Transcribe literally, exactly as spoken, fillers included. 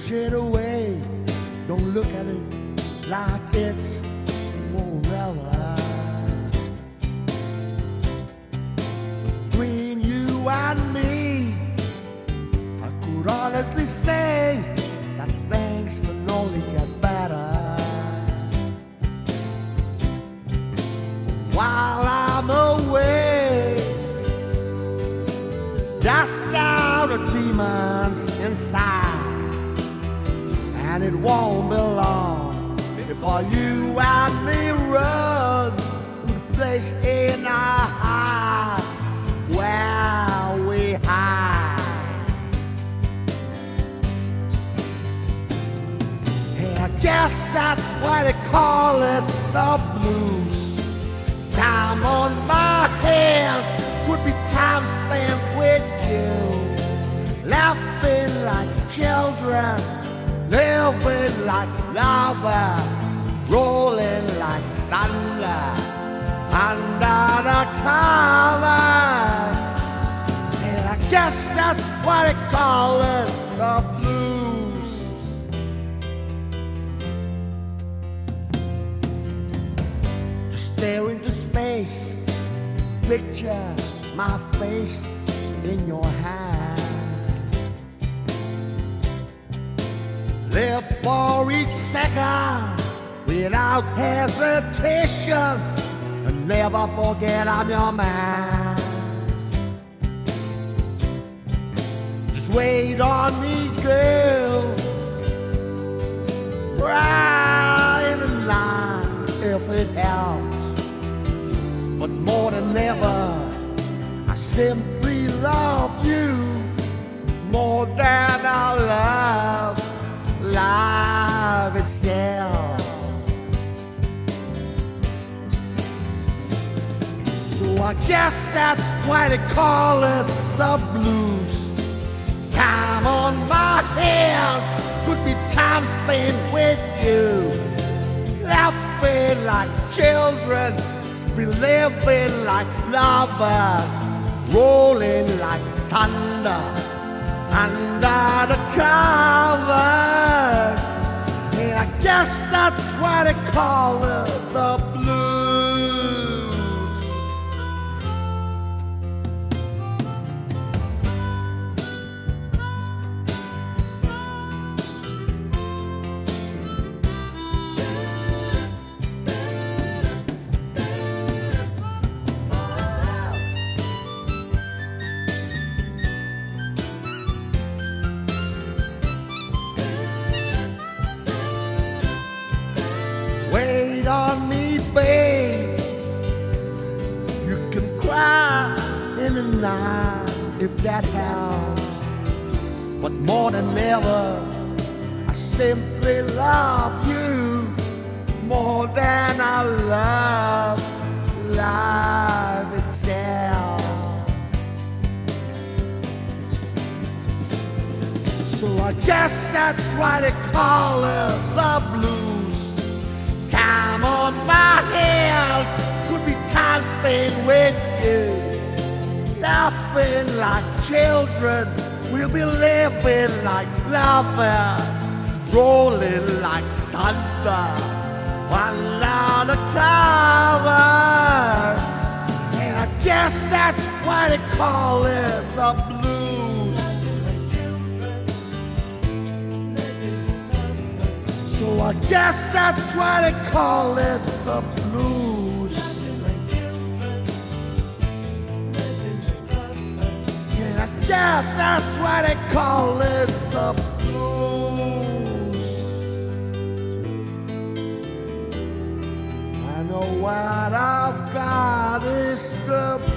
push it away. Don't look at it like it's morella. Between you and me, I could honestly say that things can only get better. While I'm away, just out of demons inside, and it won't be long before you and me run to the place in our hearts where we hide. Hey, I guess that's why they call it the blues. Time on my hands would be time spent with you, laughing like children, living like lovers, rolling like thunder under the covers. And I guess that's what they call it, the blues. Just staring into space, picture my face in your hands. Live for each second without hesitation, and never forget I'm your man. Just wait on me, girl, right in line if it helps. But more than ever, I simply love you more than I love life itself. So I guess that's why they call it the blues. Time on my hands could be time spent with you, laughing like children, we living like lovers, rolling like thunder under the covers. And I guess that's why they call it the wait on me, babe. You can cry in the night if that helps. But more than ever, I simply love you more than I love life itself. So I guess that's why they call it the blues. Time on my hands could be time spent with you, laughing like children, we'll be living like lovers, rolling like thunder under the covers. And I guess that's why they call it the blues. So I guess that's why they call it the blues. Yeah, I guess that's why they call it the blues. I know what I've got is the blues.